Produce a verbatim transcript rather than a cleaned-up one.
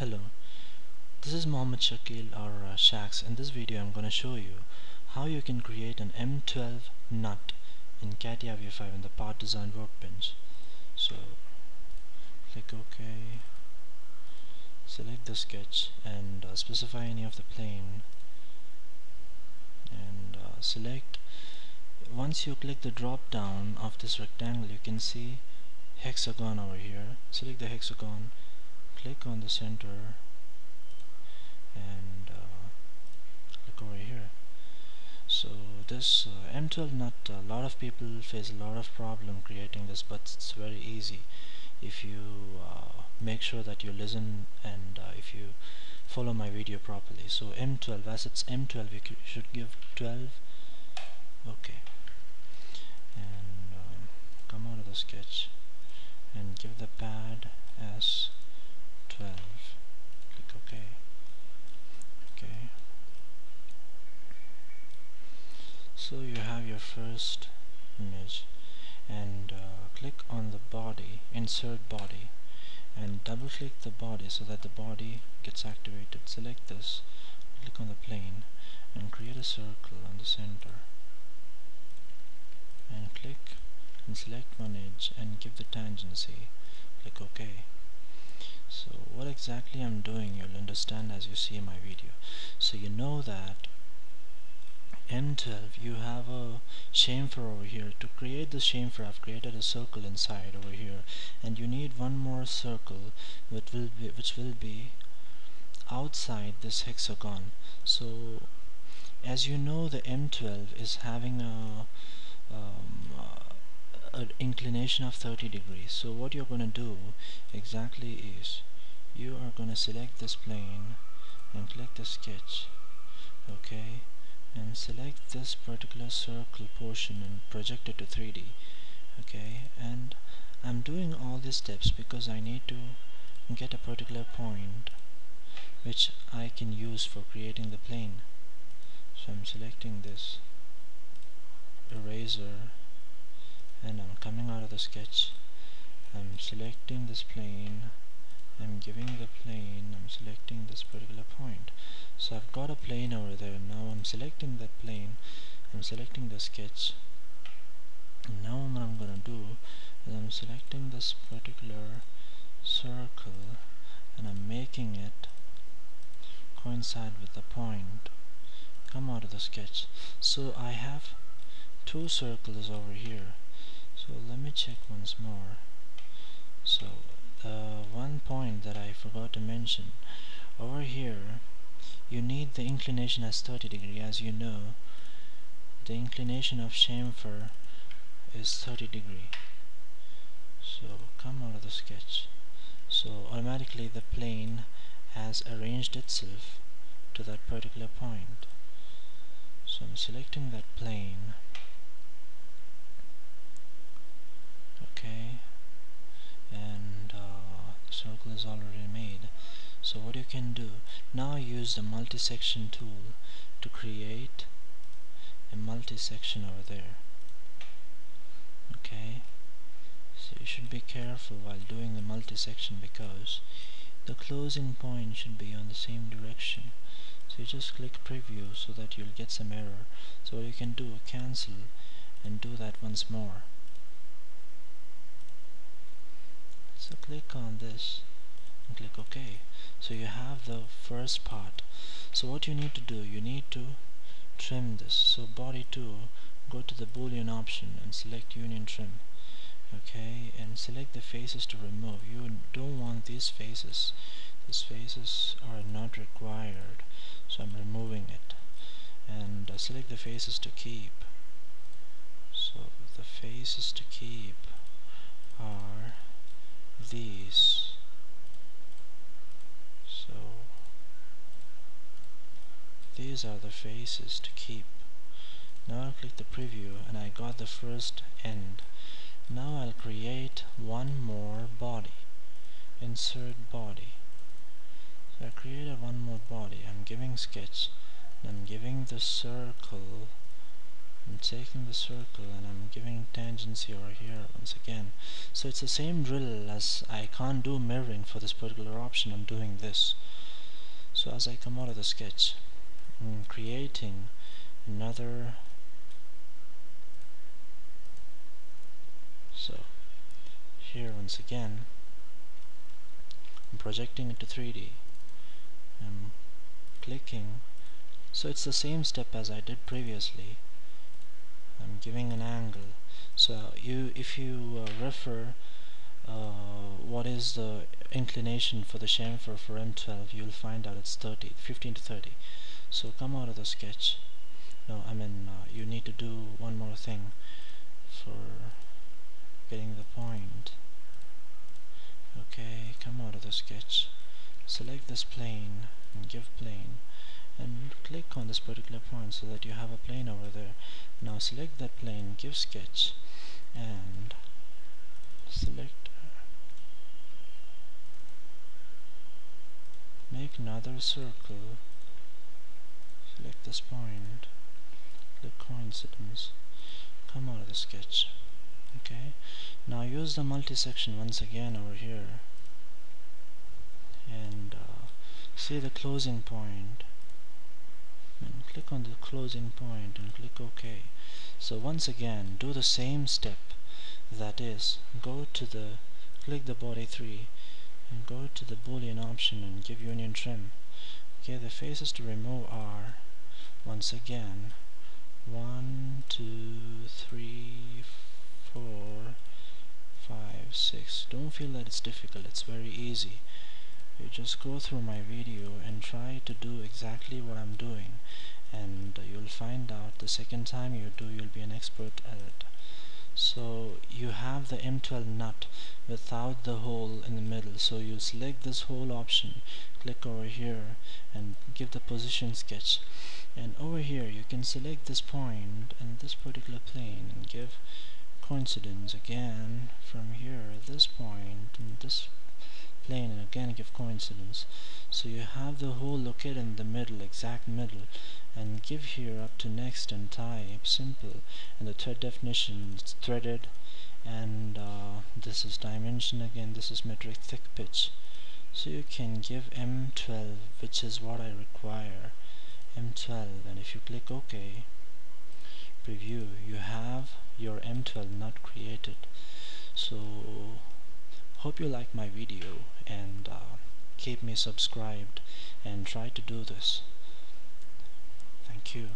Hello, this is Mohammed Shakil or uh, Shaxx. In this video I'm going to show you how you can create an M twelve nut in CATIA V five in the part design workbench. So click OK, select the sketch and uh, specify any of the plane and uh, select. Once you click the drop down of this rectangle, you can see hexagon over here. Select the hexagon, click on the center and uh, click over here. So this uh, M twelve nut, a lot of people face a lot of problem creating this, but it's very easy if you uh, make sure that you listen and uh, if you follow my video properly. So M twelve, as it's M twelve, you should give twelve. Okay, and um, come out of the sketch and give the pad as twelve. Click OK. Okay. So you have your first image, and uh, click on the body, insert body, and double click the body so that the body gets activated. Select this, click on the plane, and create a circle on the center. And click and select one edge and give the tangency. Click OK. So what exactly I'm doing you'll understand as you see my video. So you know that M twelve, you have a chamfer over here. To create this chamfer, I've created a circle inside over here, and you need one more circle which will be which will be outside this hexagon. So as you know, the M twelve is having a Um, uh, an inclination of thirty degrees. So what you're going to do exactly is you are going to select this plane and click the sketch, okay, and select this particular circle portion and project it to three D, okay. And I'm doing all these steps because I need to get a particular point which I can use for creating the plane. So I'm selecting this eraser and I'm coming out of the sketch. I'm selecting this plane, I'm giving the plane, I'm selecting this particular point. So I've got a plane over there. Now I'm selecting that plane, I'm selecting the sketch, and now what I'm gonna do is I'm selecting this particular circle and I'm making it coincide with the point. Come out of the sketch. So I have two circles over here. So let me check once more. So uh, one point that I forgot to mention over here, you need the inclination as thirty degree. As you know, the inclination of chamfer is thirty degree. So come out of the sketch. So automatically the plane has arranged itself to that particular point. So I'm selecting that plane, okay, and uh, the circle is already made. So what you can do now, use the multi-section tool to create a multi-section over there, okay. So you should be careful while doing the multi-section because the closing point should be on the same direction. So you just click preview so that you'll get some error. So what you can do, cancel and do that once more. So click on this and click OK. So you have the first part. So what you need to do, you need to trim this. So body two, go to the Boolean option and select Union Trim, okay, and select the faces to remove. You don't want these faces. These faces are not required, so I'm removing it. And uh, select the faces to keep. So the faces to keep are these. So these are the faces to keep. Now I'll click the preview and I got the first end. Now I'll create one more body. Insert body. So I created one more body. I'm giving sketch and I'm giving the circle I'm taking the circle and I'm giving tangency over here once again. So it's the same drill, as I can't do mirroring for this particular option, I'm doing this. So as I come out of the sketch, I'm creating another, so here once again I'm projecting it to three D, I'm clicking, so it's the same step as I did previously. I'm giving an angle, so you if you uh, refer uh, what is the inclination for the chamfer for M twelve, you'll find out it's thirty, fifteen to thirty. So come out of the sketch. No, I mean uh, you need to do one more thing for getting the point. Okay, come out of the sketch, select this plane and give plane, and click on this particular point so that you have a plane over there. Now select that plane, give sketch, and select, make another circle, select this point, click coincidence, come out of the sketch. Okay, now use the multi-section once again over here, and uh, see the closing point, and click on the closing point and click OK. So once again do the same step, that is, go to the, click the body three and go to the Boolean option and give Union Trim. Okay, the faces to remove are once again one, two, three, four, five, six. Don't feel that it's difficult, it's very easy. You just go through my video and try to do exactly what I'm doing, and you'll find out the second time you do, you'll be an expert at it. So you have the M twelve nut without the hole in the middle, so you select this whole option, click over here and give the position sketch, and over here you can select this point and this particular plane and give coincidence again from here, this point and this plane, and again give coincidence. So you have the hole located in the middle, exact middle, and give here up to next and type simple, and the third definition is threaded, and uh, this is dimension again, this is metric thick pitch. So you can give M twelve, which is what I require, M twelve, and if you click OK, preview, you have your M twelve nut created. So hope you like my video, and uh, keep me subscribed and try to do this. Thank you.